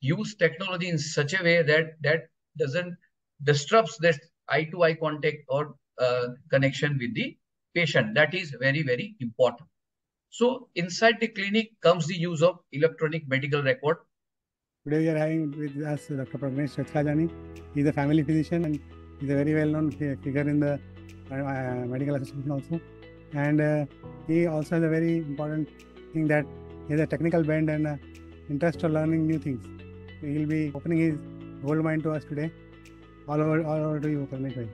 use technology in such a way that doesn't disrupts this eye-to-eye contact or connection with the patient. That is very, very important. So inside the clinic comes the use of electronic medical record. Today we are having with us Dr. Pranav. He is a family physician and he's a very well-known figure in the medical association also. And he also has a very important thing that he has a technical bent and interest for learning new things. So he will be opening his gold mine to us today. All over to you, Karnitvai.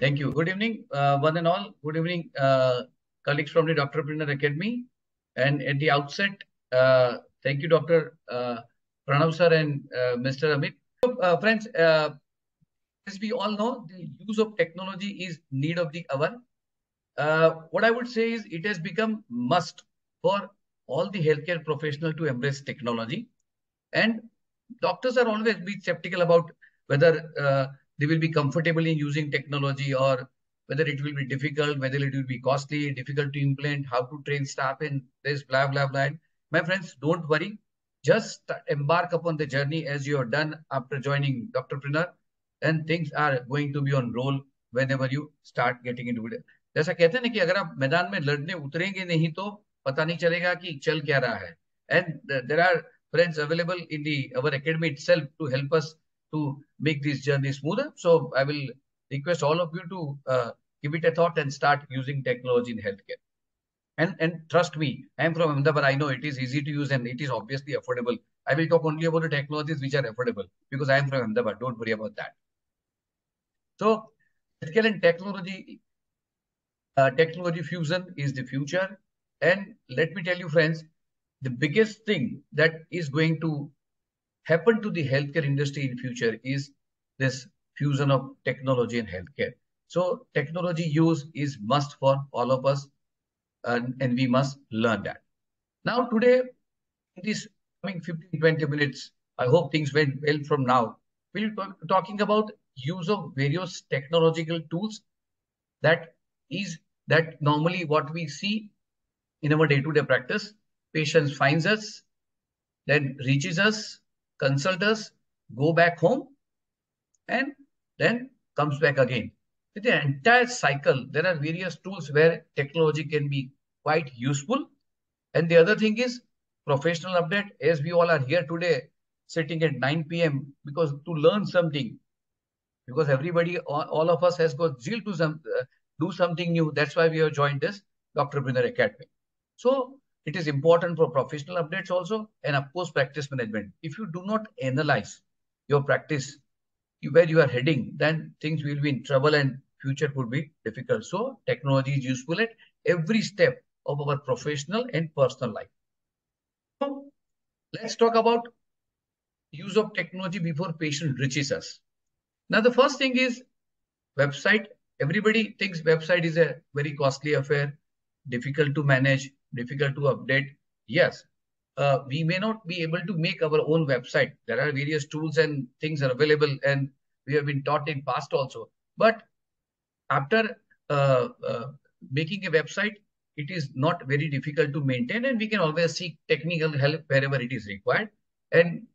Thank you. Good evening, one and all. Good evening, colleagues from the Dr. Prinner Academy. And at the outset, thank you, Dr. Pranav sir and Mr. Amit. So, friends, as we all know, the use of technology is need of the hour. What I would say is it has become must for all the healthcare professionals to embrace technology. And doctors are always be skeptical about whether they will be comfortable in using technology or whether it will be difficult, whether it will be costly, difficult to implement, how to train staff and this, blah, blah, blah. And my friends, don't worry. Just embark upon the journey as you have done after joining Dr. Prinner, and things are going to be on roll whenever you start getting into it. जैसा कहते हैं ना कि अगर आप मैदान में लड़ने उतरेंगे नहीं तो पता नहीं चलेगा कि चल क्या रहा है. And there are friends available in our academy itself to help us to make this journey smoother. So I will request all of you to give it a thought and start using technology in healthcare. And trust me, I am from Ahmedabad. I know it is easy to use and it is obviously affordable. I will talk only about the technologies which are affordable because I am from Ahmedabad. Don't worry about that. So healthcare and technology, technology fusion is the future. And let me tell you, friends, the biggest thing that is going to happen to the healthcare industry in future is this fusion of technology and healthcare. So technology use is must for all of us, and we must learn that. Now today, in this coming 15-20 minutes, I hope things went well from now. We'll be talking about use of various technological tools that normally what we see in our day-to-day practice. Patients finds us, then reaches us, consult us, go back home, and then comes back again. With the entire cycle, there are various tools where technology can be quite useful. And the other thing is professional update. As we all are here today, sitting at 9 PM, because to learn something, because everybody, all of us has got zeal to do something new. That's why we have joined this Dr. Prinner Academy. So it is important for professional updates also, and of course practice management. If you do not analyze your practice, where you are heading, then things will be in trouble and future could be difficult. So technology is useful at every step of our professional and personal life. So let's talk about use of technology before patient reaches us. Now the first thing is website. Everybody thinks website is a very costly affair, difficult to manage, difficult to update. Yes, we may not be able to make our own website. There are various tools and things are available, and we have been taught in past also. But after making a website, it is not very difficult to maintain, and we can always seek technical help wherever it is required, and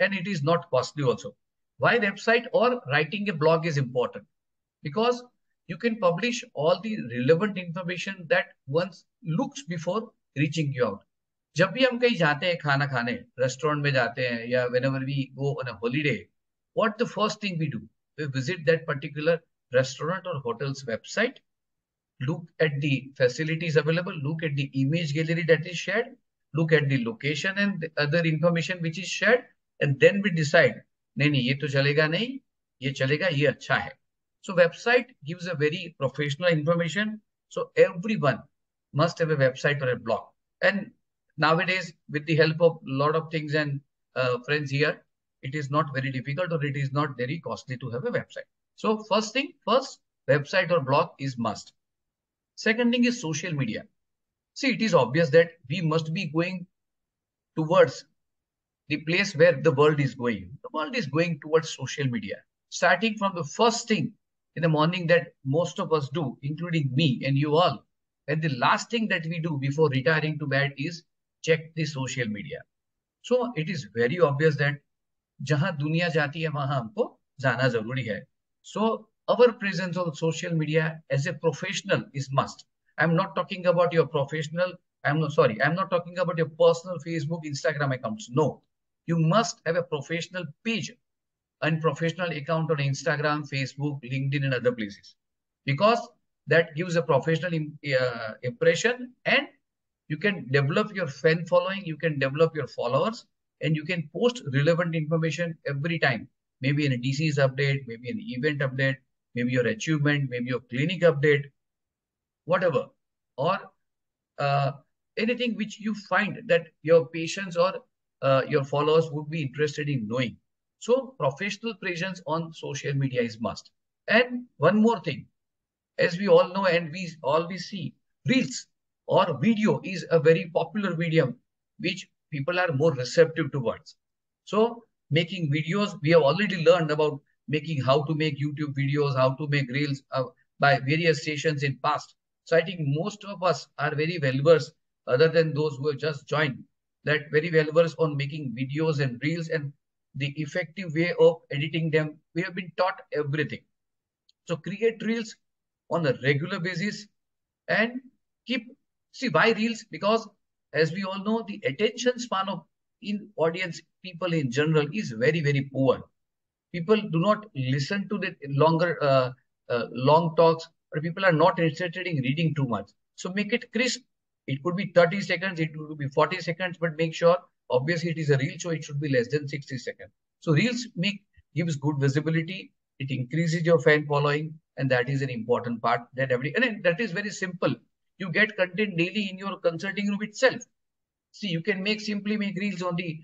it is not costly also. Why website or writing a blog is important? Because you can publish all the relevant information that one looks before reaching you out. जब भी हम कहीं जाते हैं खाना खाने, restaurant में जाते हैं, या whenever we go on a holiday, what the first thing we do? We visit that particular restaurant or hotel's website, look at the facilities available, look at the image gallery that is shared, look at the location and the other information which is shared, and then we decide, नहीं, ये तो चलेगा नहीं, ये चलेगा, ये अच्छा है. So website gives a very professional information. So everyone must have a website or a blog. And nowadays, with the help of a lot of things and friends here, it is not very difficult or it is not very costly to have a website. So first thing, first website or blog is must. Second thing is social media. See, it is obvious that we must be going towards the place where the world is going. The world is going towards social media. Starting from the first thing in the morning that most of us do, including me and you all. And the last thing that we do before retiring to bed is check the social media. So it is very obvious that jahan duniya jati hai, wahan humko jana zaruri hai. So our presence on social media as a professional is must. I'm not talking about your professional. I'm not talking about your personal Facebook, Instagram accounts. No, you must have a professional page and professional account on Instagram, Facebook, LinkedIn, and other places, because that gives a professional impression, and you can develop your fan following, you can develop your followers, and you can post relevant information every time. Maybe a disease update, maybe an event update, maybe your achievement, maybe your clinic update, whatever, or anything which you find that your patients or your followers would be interested in knowing. So professional presence on social media is must. And one more thing, as we all know and we always see, reels or video is a very popular medium which people are more receptive towards. So making videos, we have already learned about making, how to make YouTube videos, how to make reels by various stations in past. So I think most of us are very well-versed, other than those who have just joined, that very well-versed on making videos and reels and the effective way of editing them. We have been taught everything. So create reels on a regular basis and keep, see why reels? Because as we all know, the attention span of in audience, people in general is very, very poor. People do not listen to the longer, long talks, but people are not interested in reading too much. So make it crisp. It could be 30 seconds, it could be 40 seconds, but make sure, obviously it is a reel, so it should be less than 60 seconds. So reels gives good visibility, it increases your fan following, and that is an important part that and that is very simple. You get content daily in your consulting room itself. See, you can simply make reels on the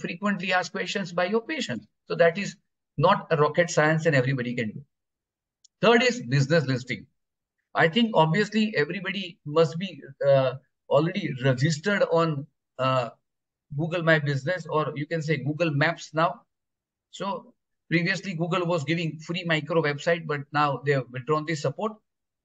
frequently asked questions by your patients. So that is not a rocket science and everybody can do. Third is business listing. I think obviously everybody must be already registered on Google My Business, or you can say Google Maps now. So previously Google was giving free micro website, but now they have withdrawn the support.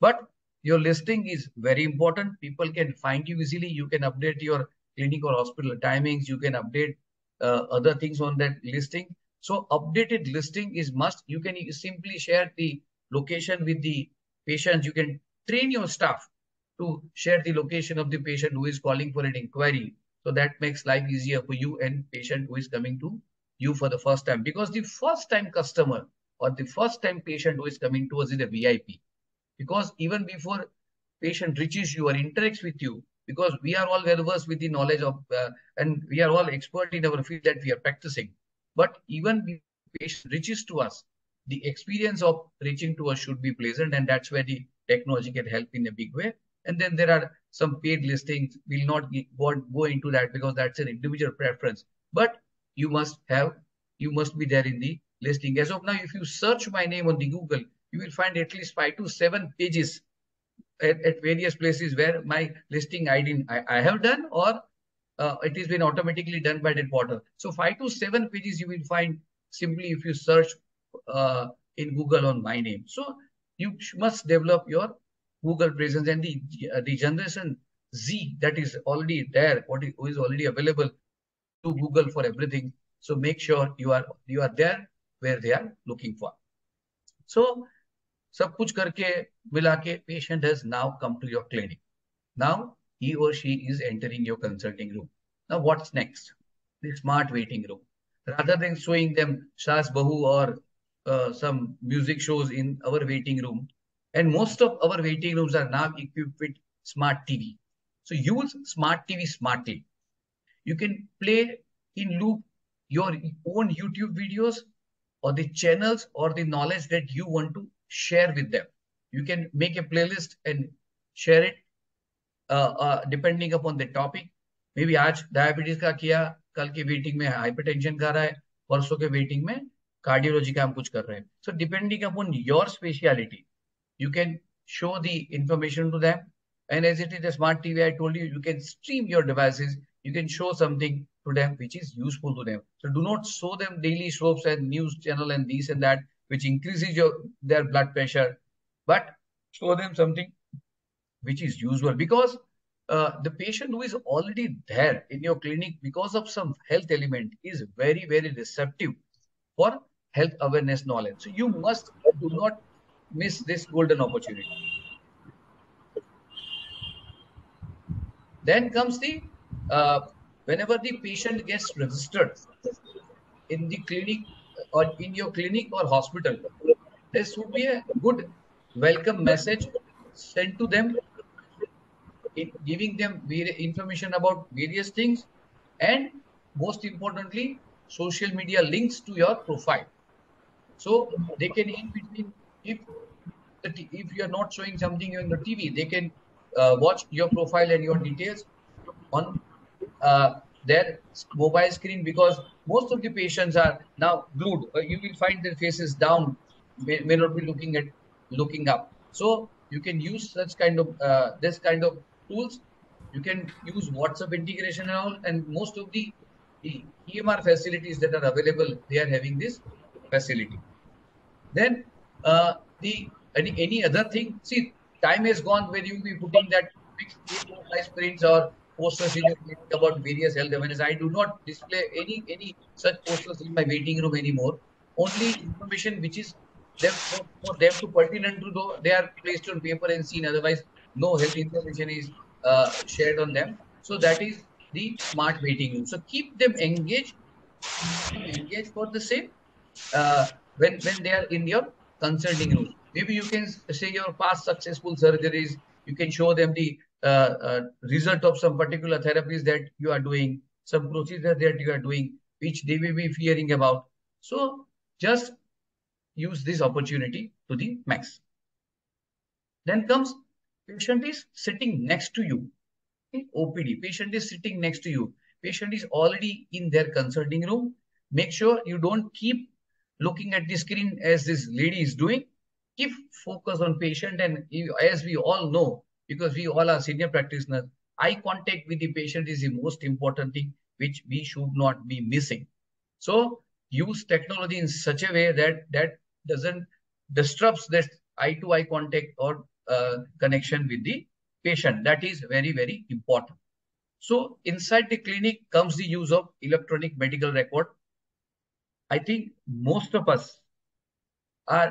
But your listing is very important. People can find you easily. You can update your clinic or hospital timings. You can update other things on that listing. So updated listing is must. You can simply share the location with the patients. You can train your staff to share the location of the patient who is calling for an inquiry. So that makes life easier for you and patient who is coming to you for the first time. Because the first time customer or the first time patient who is coming to us is a VIP. Because even before patient reaches you or interacts with you, because we are all well-versed with the knowledge of, and we are all expert in our field that we are practicing. But even if patient reaches to us, the experience of reaching to us should be pleasant, and that's where the technology can help in a big way. And then there are some paid listings. We'll not go into that because that's an individual preference. But you must be there in the listing. As of now, if you search my name on the Google, you will find at least 5 to 7 pages at various places where my listing I have done, or it has been automatically done by that portal. So 5 to 7 pages you will find simply if you search in Google on my name. So you must develop your Google presence, and the generation Z that is already there, who is already available to Google for everything. So make sure you are there where they are looking for. So, sab kuch karke milake, patient has now come to your clinic. Now he or she is entering your consulting room. Now what's next? The smart waiting room. Rather than showing them Shas Bahu or some music shows in our waiting room, and most of our waiting rooms are now equipped with smart TV. So use smart TV smartly. You can play in loop your own YouTube videos or the channels or the knowledge that you want to share with them. You can make a playlist and share it depending upon the topic. Maybe aaj diabetes ka kiya, kal ke waiting mein hypertension ka raha hai, parso ke waiting mein cardiology ka hum kuch kar rahe hain. So depending upon your speciality, you can show the information to them. And as it is a smart TV, I told you, you can stream your devices. You can show something to them which is useful to them. So do not show them daily soaps and news channel and this and that, which increases their blood pressure. But show them something which is useful, because the patient who is already there in your clinic because of some health element is very, very receptive for health awareness knowledge. So you must do not miss this golden opportunity. Then comes the, whenever the patient gets registered in the clinic or in your clinic or hospital, there should be a good welcome message sent to them, in giving them information about various things, and most importantly, social media links to your profile. So they can, in between, if you are not showing something on the TV, they can watch your profile and your details on their mobile screen, because most of the patients are now glued. You will find their faces down, may not be looking up. So you can use such kind of this kind of tools. You can use WhatsApp integration and all, and most of the EMR facilities that are available, they are having this facility. Then any other thing, see, time has gone where you will be putting that fixed prints or posters in your clinic about various health awareness. I do not display any such posters in my waiting room anymore. Only information which is for them to pertinent to, though they are placed on paper and seen. Otherwise, no health information is shared on them. So that is the smart waiting room. So keep them engaged, for the same when they are in your consulting room. Maybe you can say your past successful surgeries. You can show them the result of some particular therapies that you are doing, some procedure that you are doing, which they may be fearing about. So just use this opportunity to the max. Then comes patient is sitting next to you. Okay? OPD, patient is sitting next to you. Patient is already in their consulting room. Make sure you don't keep looking at the screen as this lady is doing. Keep focus on patient, and as we all know, because we all are senior practitioners, eye contact with the patient is the most important thing which we should not be missing. So use technology in such a way that doesn't disrupts this eye-to-eye contact or connection with the patient. That is very, very important. So inside the clinic comes the use of electronic medical record. I think most of us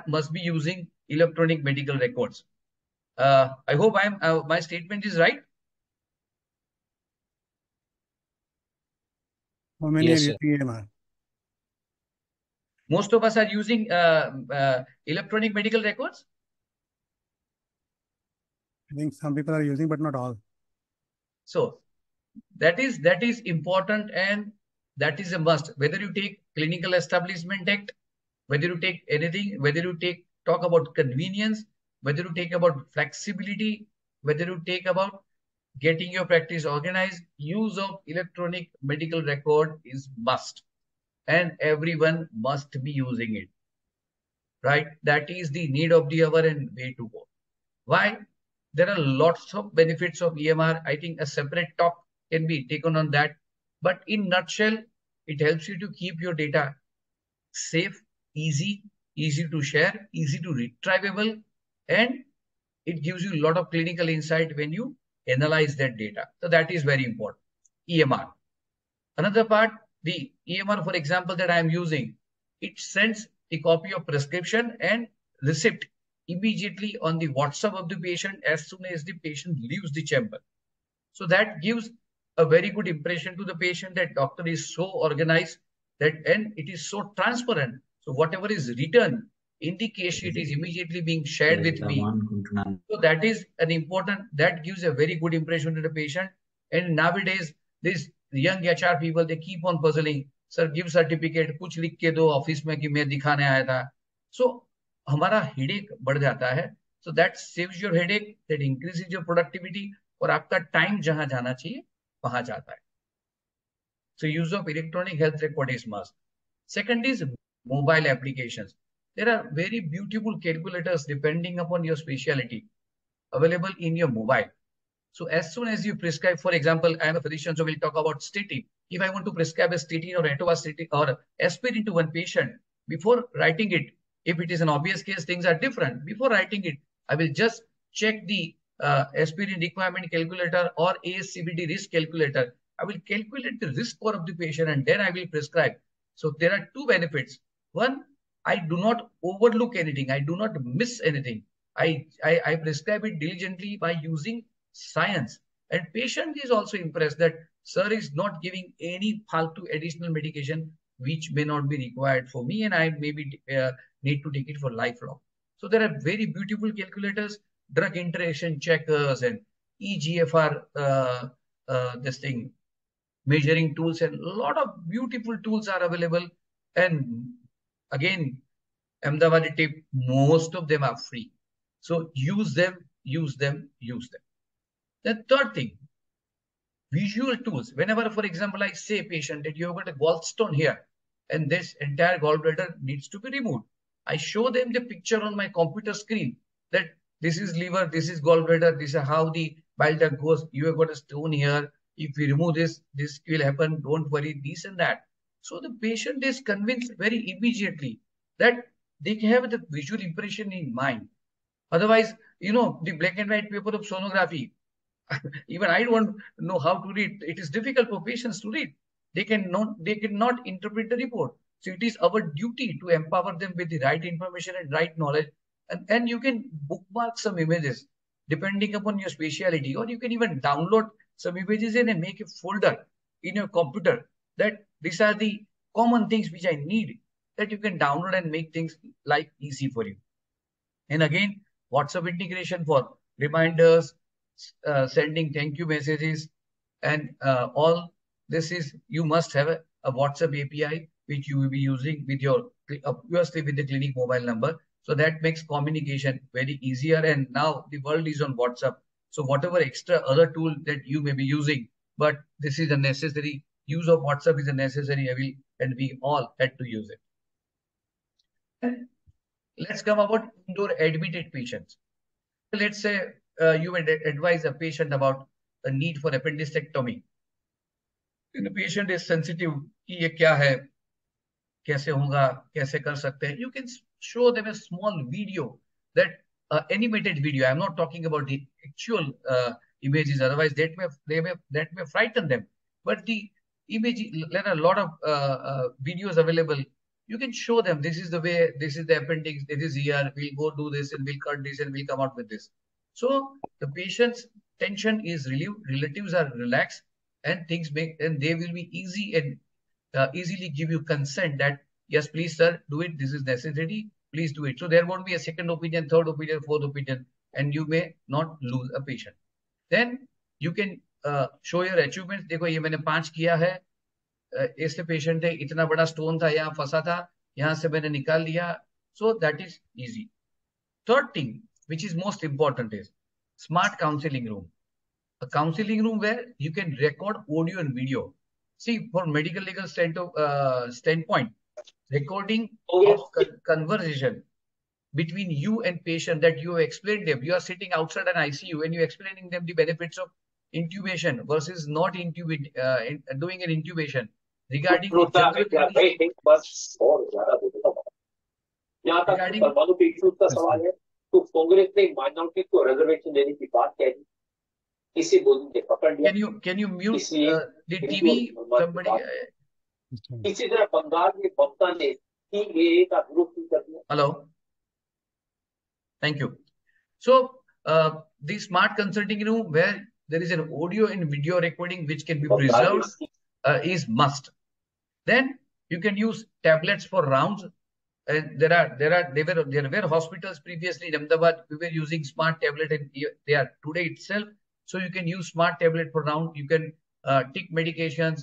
must be using electronic medical records. I hope my statement is right. How many are using EMR? Most of us are using electronic medical records. I think some people are using, but not all. So that is important, and that is a must. Whether you take Clinical Establishment Act, whether you take anything, whether you talk about convenience, whether you take about flexibility, whether you take about getting your practice organized, use of electronic medical record is must. And everyone must be using it, right? That is the need of the hour and way to go. Why? There are lots of benefits of EMR. I think a separate talk can be taken on that. But in nutshell, it helps you to keep your data safe, easy to share, easy to retrievable, and it gives you a lot of clinical insight when you analyze that data. So that is very important, EMR. Another part, the EMR, for example, that I am using, it sends a copy of prescription and receipt immediately on the WhatsApp of the patient as soon as the patient leaves the chamber. So that gives a very good impression to the patient that doctor is so organized that, and it is so transparent. So whatever is written in the case sheet is immediately being shared with me. So that is an important, that gives a very good impression to the patient. And nowadays, this the young HR people, they keep on puzzling. Sir, give certificate, kuch likh ke do office mein ki main dikhane aaya tha. So, hamara headache badh jata hai. So that saves your headache, that increases your productivity, aur aapka time jahan jana chahiye, wahan jata hai. So use of electronic health record is must. Second is mobile applications. There are very beautiful calculators depending upon your speciality available in your mobile. So as soon as you prescribe, for example, I am a physician, so we'll talk about statin. If I want to prescribe a statin or atorvastatin or aspirin to one patient, before writing it, if it is an obvious case, things are different. Before writing it, I will just check the aspirin requirement calculator or ASCVD risk calculator. I will calculate the risk score of the patient and then I will prescribe. So there are two benefits. One, I do not overlook anything. I do not miss anything. I prescribe it diligently by using science. And patient is also impressed that sir is not giving any faltu additional medication which may not be required for me and I maybe need to take it for lifelong. So there are very beautiful calculators, drug interaction checkers and EGFR measuring tools, and a lot of beautiful tools are available. And again, Ahmedabad tip, most of them are free. So use them, use them, use them. The third thing, visual tools. Whenever, for example, I say patient that you have got a gallstone here and this entire gallbladder needs to be removed, I show them the picture on my computer screen that this is liver, this is gallbladder, this is how the bile duct goes. You have got a stone here. If we remove this, this will happen. Don't worry, this and that. So the patient is convinced very immediately that they can have the visual impression in mind. Otherwise, you know, the black and white paper of sonography, even I don't know how to read. It is difficult for patients to read. They cannot interpret the report. So it is our duty to empower them with the right information and right knowledge. And you can bookmark some images depending upon your speciality, or you can even download some images in and make a folder in your computer that these are the common things which I need, that you can download and make things life easy for you. And again, WhatsApp integration for reminders, sending thank you messages and all this is, you must have a WhatsApp API which you will be using with your, obviously with the clinic mobile number. So that makes communication very easier. And now the world is on WhatsApp. So whatever extra other tool that you may be using, but this is a necessary use of WhatsApp is a necessary evil and we all had to use it. And let's come about indoor admitted patients. Let's say you would advise a patient about a need for appendicectomy. And the patient is sensitive. You can show them a small video, that animated video. I'm not talking about the actual images. Otherwise, that may frighten them. But the image, there are a lot of videos available. You can show them this is the way, this is the appendix, this is here, we'll go do this and we'll cut this and we'll come out with this. So the patient's tension is relieved, relatives are relaxed, and things make, and they will be easy and easily give you consent that yes, please sir, do it. This is necessary. Please do it. So there won't be a second opinion, third opinion, fourth opinion, and you may not lose a patient. Then you can show your achievements. देखो ये मैंने 5 किया है. इससे patient है. इतना बड़ा stone था यहाँ फंसा था. यहाँ से मैंने निकाल लिया. So that is easy. Third thing, which is most important, is smart counseling room. A counseling room where you can record audio and video. See, for medical legal standpoint. Recording of conversation between you and patient that you have explained them. You are sitting outside an ICU and you are explaining them the benefits of intubation versus not intubate, doing an intubation regarding can you mute the TV? Somebody, hello. Thank you. So, the smart consulting room where there is an audio and video recording which can be preserved is must. Then you can use tablets for rounds. And there were hospitals previously in Ahmedabad we were using smart tablet, and they are today itself. So you can use smart tablet for round. You can tick medications.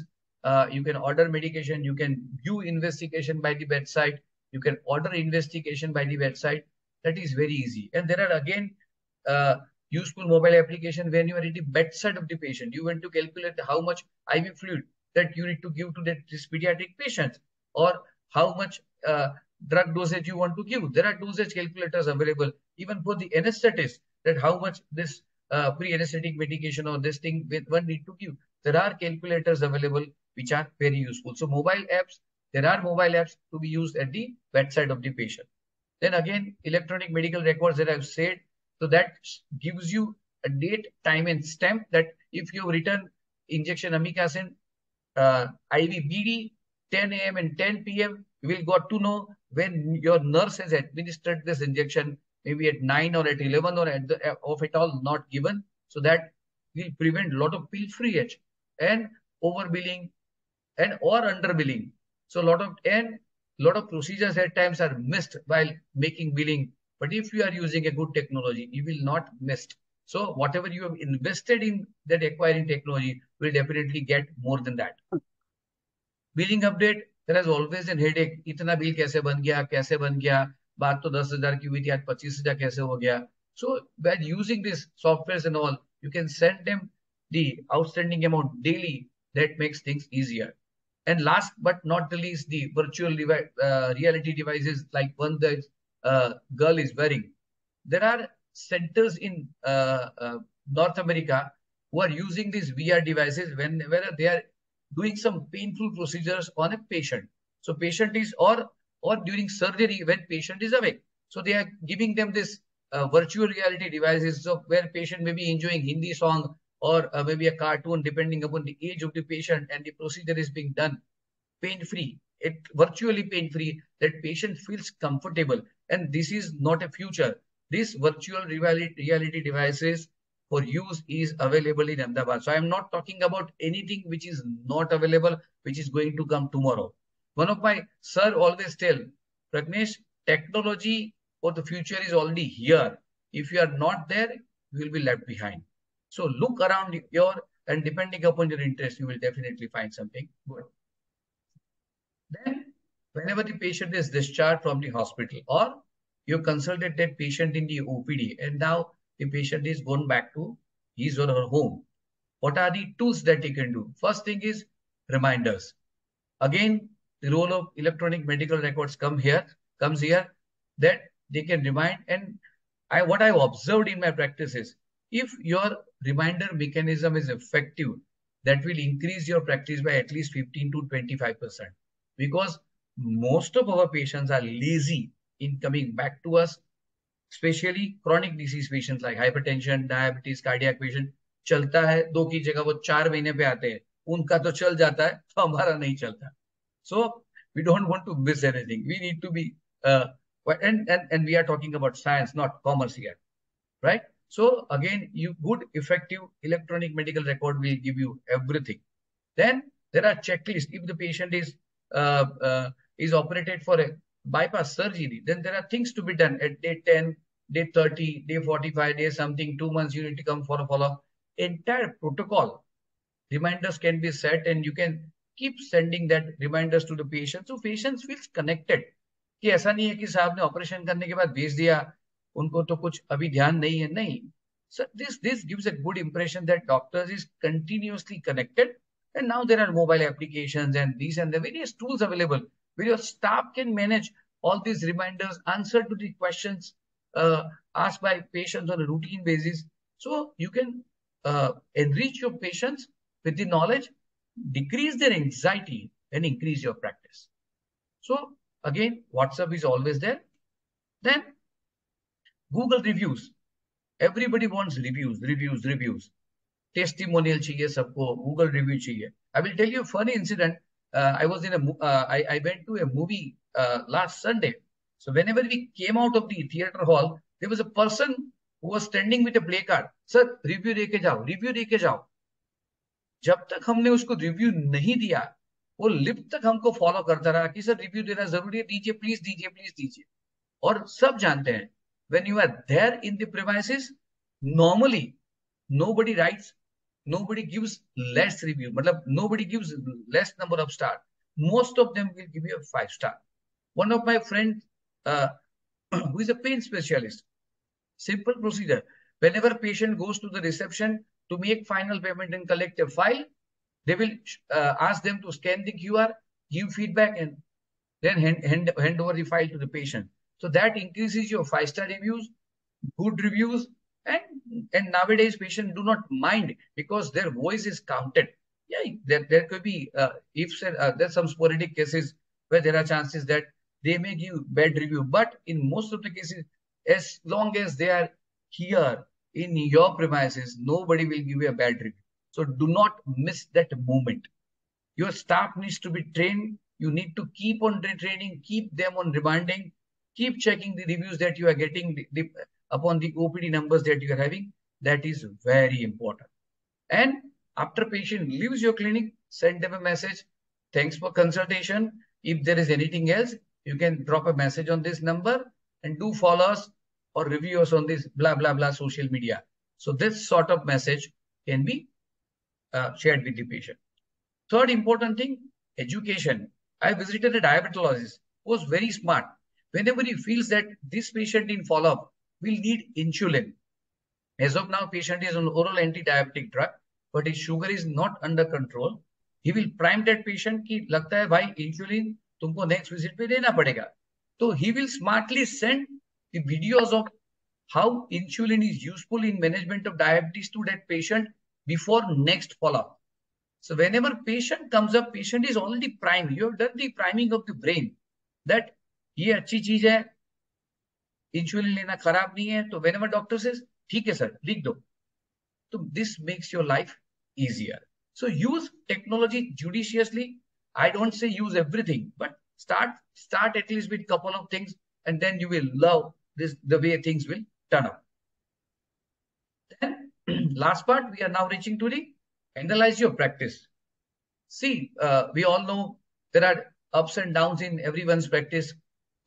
You can order medication, you can view investigation by the bedside, you can order investigation by the bedside. That is very easy. And there are again useful mobile application when you are at the bedside of the patient. You want to calculate how much IV fluid that you need to give to this pediatric patient, or how much drug dosage you want to give. There are dosage calculators available even for the anesthetist, that how much this pre-anesthetic medication or this thing one need to give. There are calculators available which are very useful. So mobile apps, there are mobile apps to be used at the bedside of the patient. Then again, electronic medical records that I've said, so that gives you a date, time and stamp that if you return injection amikacin, IV BD, 10 a.m. and 10 p.m., you will got to know when your nurse has administered this injection, maybe at 9 or at 11 or at the, of it all not given. So that will prevent a lot of pilferage and overbilling and or underbilling. So a lot of procedures at times are missed while making billing. But if you are using a good technology, you will not miss. So whatever you have invested in that acquiring technology will definitely get more than that. Billing update, there is always a headache. Itna bill kaise ban gaya, baat to 10,000 ki hui thi, aaj 25,000 kaise ho gaya. So by using these softwares and all, you can send them the outstanding amount daily. That makes things easier. And last but not the least, the virtual reality devices like one that girl is wearing. There are centers in North America who are using these VR devices whenever they are doing some painful procedures on a patient. So patient is or during surgery when patient is awake. So they are giving them this virtual reality devices, so where patient may be enjoying Hindi song or maybe a cartoon depending upon the age of the patient, and the procedure is being done pain-free, virtually pain-free, that patient feels comfortable. And this is not a future. This virtual reality devices for use is available in Ahmedabad. So I am not talking about anything which is not available, which is going to come tomorrow. One of my sir always tell, Pragnesh, technology for the future is already here. If you are not there, you will be left behind. So look around and depending upon your interest, you will definitely find something good. Then whenever the patient is discharged from the hospital or you consulted that patient in the OPD and now the patient is gone back to his or her home, what are the tools that you can do? First thing is reminders. Again, the role of electronic medical records comes here that they can remind. And what I've observed in my practice is, if your reminder mechanism is effective, that will increase your practice by at least 15 to 25%. Because most of our patients are lazy in coming back to us, especially chronic disease patients like hypertension, diabetes, cardiac patient. Chalta hai, do ki jagah wo 4 mahine pe aate hai. Unka to chal jata hai, to hamara nahi chalta. So we don't want to miss anything. We need to be, and we are talking about science, not commerce here, right? So again, good effective electronic medical record will give you everything. Then there are checklists. If the patient is operated for a bypass surgery, then there are things to be done at day 10, day 30, day 45, day something, 2 months, you need to come for a follow-up. Entire protocol reminders can be set and you can keep sending that reminders to the patient. So patients feels connected. कि ऐसा नहीं है कि साहब ने operation करने के बाद भेज दिया, उनको तो कुछ अभी ध्यान नहीं है, नहीं. So this gives a good impression that doctors is continuously connected. And now there are mobile applications and these and the various tools available where your staff can manage all these reminders, answer to the questions asked by patients on a routine basis. So you can enrich your patients with the knowledge, decrease their anxiety and increase your practice. So again, WhatsApp is always there. Then Google reviews. Everybody wants reviews. Testimonial chahiye sabko, Google review chahiye. I will tell you a funny incident. I went to a movie last Sunday. So whenever we came out of the theater hall, there was a person who was standing with a placard. Sir, review deke jao, review deke jao. Jab tak humne usko review nahi diya, wo lip tak humko follow karta raha ki sir review dena zaruri hai, dijiye please, dijiye please, dijiye. Aur sab jante hain, when you are there in the premises, normally nobody writes. Nobody gives less review. Nobody gives less number of stars. Most of them will give you a 5-star. One of my friends who is a pain specialist, simple procedure. Whenever patient goes to the reception to make final payment and collect a file, they will ask them to scan the QR, give feedback and then hand over the file to the patient. So that increases your 5-star reviews, good reviews. And nowadays, patients do not mind because their voice is counted. Yeah, there could be, there's some sporadic cases where there are chances that they may give bad review. But in most of the cases, as long as they are here in your premises, nobody will give you a bad review. So do not miss that moment. Your staff needs to be trained. You need to keep on retraining, keep them on reminding, keep checking the reviews that you are getting upon the OPD numbers that you are having. That is very important. And after patient leaves your clinic, send them a message. Thanks for consultation. If there is anything else, you can drop a message on this number and do follow us or review us on this blah, blah, blah social media. So this sort of message can be shared with the patient. Third important thing, education. I visited a diabetologist who was very smart. Whenever he feels that this patient in follow-up will need insulin. As of now, patient is on oral anti-diabetic drug, but his sugar is not under control. He will prime that patient ki lagta hai bhai insulin tumko next visit pe dena padega. So he will smartly send the videos of how insulin is useful in management of diabetes to that patient before next follow-up. So whenever patient comes up, patient is already primed. You have done the priming of the brain that ye achhi cheez hai, insulin lena kharab nahi hai. So whenever doctor says, theek hai sir, likh do. So this makes your life easier. So use technology judiciously. I don't say use everything, but start at least with a couple of things, and then you will love this the way things will turn out. Then last part, we are now reaching to the analyze your practice. See, we all know there are ups and downs in everyone's practice.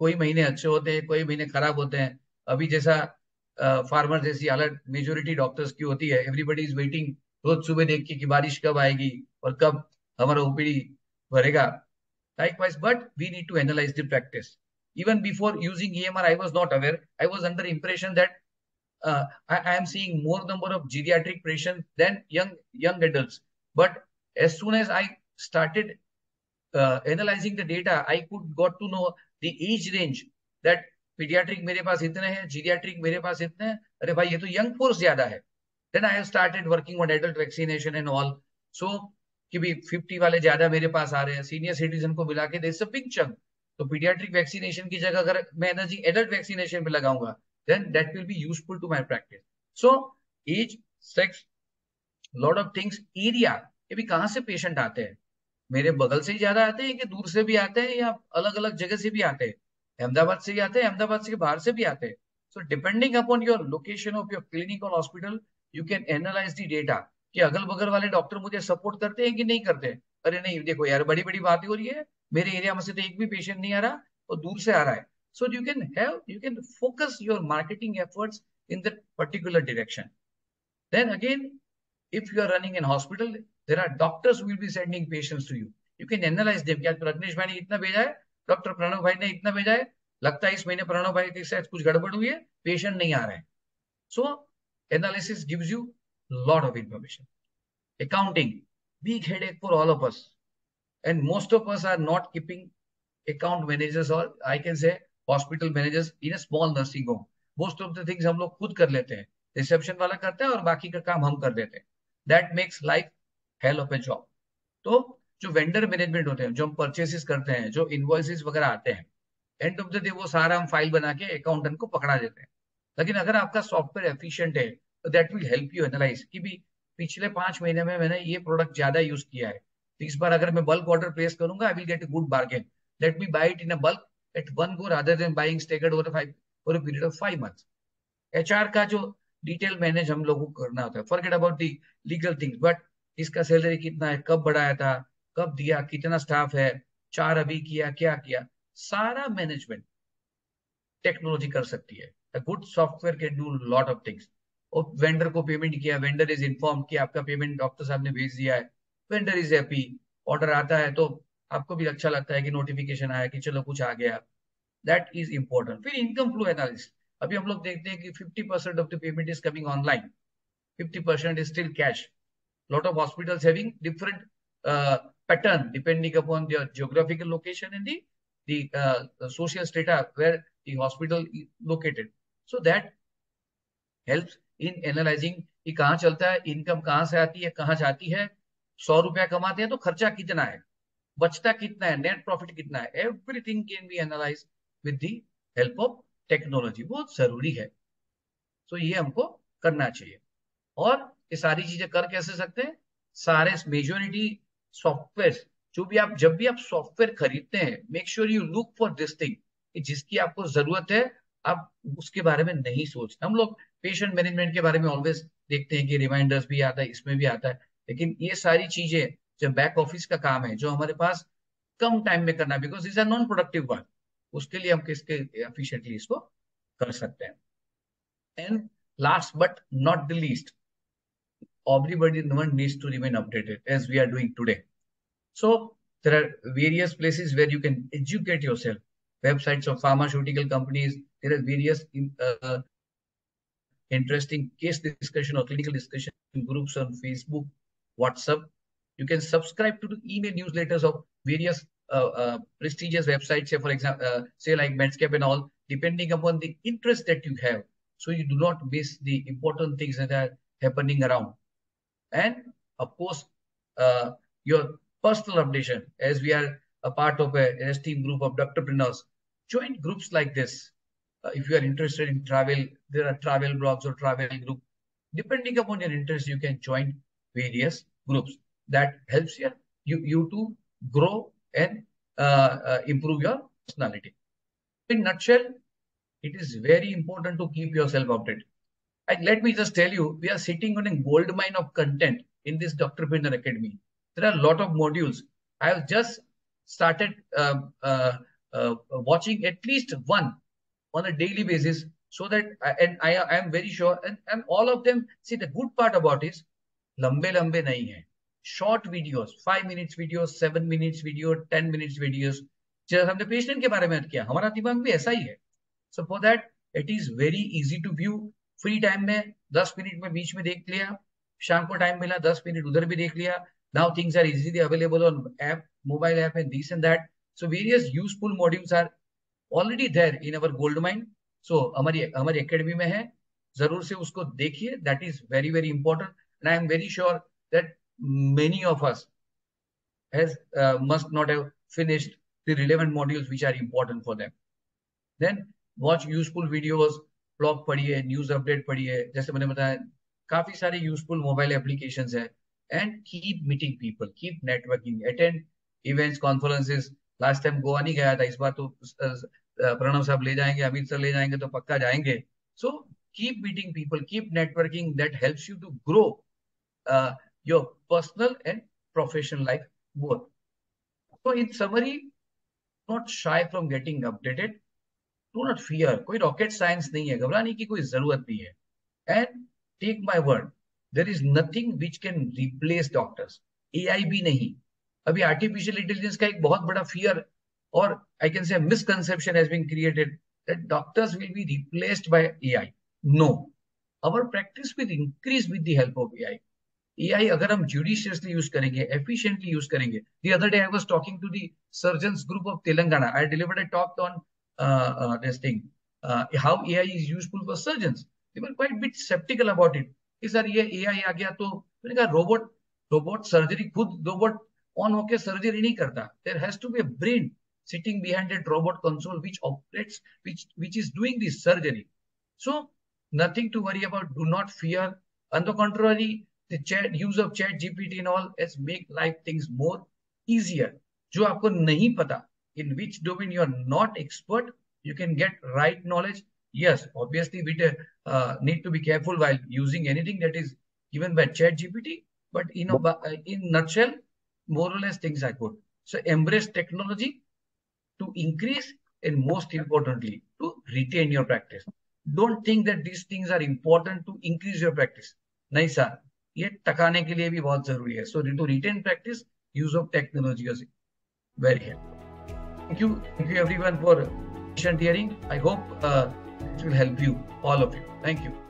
Koi mahine achhe hote hain, koi mahine kharab hote hain. Abhi jaisa farmer jaisi halat majority doctors ki hoti hai. Everybody is waiting roz subah dekh ke ki barish kab aayegi aur kab hamara OPD bharega. Likewise, but we need to analyze the practice. Even before using EMR, I was not aware. I was under impression that I am seeing more number of geriatric patients than young adults. But as soon as I started analyzing the data, I got to know the age range that pediatric mere paas itne hai, geriatric mere paas itne hai. Arre bhai, ye to young force zyada hai. Then I have started working on adult vaccination and all. So, ki bhi 50 wale zyada mere paas aa rahe hai, senior citizen ko mila ke, there is a big chunk. So pediatric vaccination ki jagah agar main energy adult vaccination pe lagaunga, then that will be useful to my practice. So, age, sex, lot of things, area, ये भी कहाँ से patient आते हैं? मेरे बगल से ही ज़्यादा आते हैं कि दूर से भी आते हैं या अलग-अलग जगह से भी आते हैं? अहमदाबाद से ही आते हैं, अहमदाबाद से के बाहर से भी आते हैं. So, depending upon your location of your clinic or hospital, you can analyze the data. कि अगल-बगल वाले डॉक्टर मुझे support करते हैं कि नहीं करते हैं? अरे नहीं, देखो यार, बड़ी-बड़ी बातें हो रही है. मेरे एरिया में से तो एक भी पेशेंट नहीं आ रहा और दूर से आ रहा है. So you can focus your marketing efforts in that particular direction. Then again, if you are running in hospital, there are doctors who will be sending patients to you. You can analyze them. Kya Pragnesh bhai ne itna bheja hai, Dr. Pranav bhai ne itna bheja hai. Lagta hai is mahine Pranav bhai ke sath kuch gadbad hui hai, patient nahi aa rahe. So analysis gives you lot of information. Accounting, big headache for all of us, and most of us are not keeping account managers, or I can say hospital managers in a small nursing home. Most of the things hum log khud kar lete hain. Reception wala karta hai aur baaki ka kaam hum kar dete hain. That makes life hell of a job. So, jo vendor management hote hain, jo hum purchases karte hain, jo invoices वगैरह आते हैं, end of the day वो सारा हम file बना के accountant को पकड़ा देते हैं. लेकिन अगर आपका software efficient है, तो that will help you analyze कि भी पिछले 5 महीने में मैंने ये product ज़्यादा use किया है. इस बार अगर मैं bulk order place करूँगा, I will get a good bargain. Let me buy it in a bulk at one go rather than buying staggered over a period of 5 months. HR ka jo detail manage hum logo ko karna hota hai. Forget about the legal things, but iska salary kitna hai, kab badhaya tha, kab diya, kitna staff hai, 4 abhi kiya, kya kiya. Sara management technology kar sakti hai. A good software can do a lot of things. Oh, vendor ko payment kiya, vendor is informed ki aapka payment doctor sahab ne bhej diya hai. Vendor is happy, order aata hai to आपको भी अच्छा लगता है कि notification आया कि चलो कुछ आ गया. That is important. फिर इनकम फ्लो एनालिसिस. अभी हम लोग देखते हैं कि 50% of the payment is coming online. 50% is still cash. Lot of hospitals having different pattern depending upon their geographical location and the social strata where the hospital is located. So that helps in analyzing कि कहाँ चलता है, income कहाँ से आती है, कहाँ जाती है. 100 रुपया कमाते हैं तो खर्चा कितना है, बचता कितना है, net profit कितना है. Everything can be analyzed with the help of technology. बहुत जरूरी है. So ये हमको करना चाहिए। और ये सारी चीजें कर कैसे सकते हैं, सारे मेजोरिटी सॉफ्टवेयर जो भी आप, जब भी आप सॉफ्टवेयर खरीदते हैं, make sure you look for this thing, जिसकी आपको जरूरत है आप उसके बारे में नहीं सोचते। हम लोग पेशेंट मैनेजमेंट के बारे में ऑलवेज देखते हैं कि रिमाइंडर्स भी आता है, इसमें भी आता है, लेकिन ये सारी चीजें जो बैक ऑफिस का काम है, जो हमारे पास कम टाइम में करना, because this are non productive work, उसके लिए हम किसके एफिशिएंटली इसको कर सकते हैं। And last but not the least, everybody needs to remain updated as we are doing today. So there are various places where you can educate yourself, websites of pharmaceutical companies. There are various interesting case discussion or clinical discussion groups on Facebook, WhatsApp. You can subscribe to the email newsletters of various prestigious websites, say for example, say like Medscape and all, depending upon the interest that you have. So you do not miss the important things that are happening around. And of course, your personal updation, as we are a part of a esteemed group of doctorpreneurs, join groups like this. If you are interested in travel, there are travel blogs or travel group. Depending upon your interest, you can join various groups. That helps you to grow and improve your personality. In a nutshell, it is very important to keep yourself updated. And let me just tell you, we are sitting on a gold mine of content in this Dr. Prinav Academy. There are a lot of modules. I have just started watching at least one on a daily basis, so that I am very sure. And all of them, see, the good part about is, lambe nahi hai. Short videos, 5 minutes videos, 7 minutes video, 10 minutes videos. Just हमने patient के बारे में किया, हमारा दिमाग भी ऐसा ही है. So for that, it is very easy to view. Free time में 10 मिनट में बीच में देख लिया, शाम को टाइम मिला 10 मिनट उधर भी देख लिया. Now things are easily available on app, mobile app and this and that. So various useful modules are already there in our gold mine. सो हमारी एकेडमी में है, जरूर से उसको देखिए. That is very very important and I am very sure that many of us has must not have finished the relevant modules which are important for them. Then watch useful videos, blog पढ़िए, news update पढ़िए, जैसे मैंने बताया काफी सारे useful mobile applications है. And keep meeting people, keep networking, attend events, conferences. Last time Goa नहीं गया था, इस बार तो प्रणव साहब ले जाएंगे, अमित सर ले जाएंगे तो पक्का जाएंगे. So keep meeting people, keep networking, that helps you to grow your personal and professional life both. So in summary, not shy from getting updated. Do not fear, कोई rocket science नहीं है, घबराने की कोई जरूरत नहीं है. And take my word, there is nothing which can replace doctors. AI भी नहीं. अभी artificial intelligence का एक बहुत बड़ा fear और I can say misconception has been created that doctors will be replaced by AI. No, our practice will increase with the help of AI. AI अगर हम judiciously use करेंगे, efficiently use करेंगे. The other day I was talking to the surgeons group of Telangana. I delivered a talk on this thing, how AI is useful for surgeons. They were quite a bit skeptical about it. कि sir ये AI आ गया तो मैंने कहा robot surgery, खुद robot on होके surgery नहीं करता. There has to be a brain sitting behind that robot console which operates, which is doing this surgery. So nothing to worry about. Do not fear. On the contrary, the use of ChatGPT and all has make life things more easier. जो आपको नहीं पता, in which domain you are not expert, you can get right knowledge. Yes, obviously we need to be careful while using anything that is given by ChatGPT. But in nutshell, more or less things are good. So embrace technology to increase and most importantly to retain your practice. Don't think that these things are important to increase your practice. नहीं sir, ये टकाने के लिए भी बहुत जरूरी है. So to retain practice, use of technology is very helpful. Thank you everyone for patient hearing. I hope it will help you, all of you. Thank you.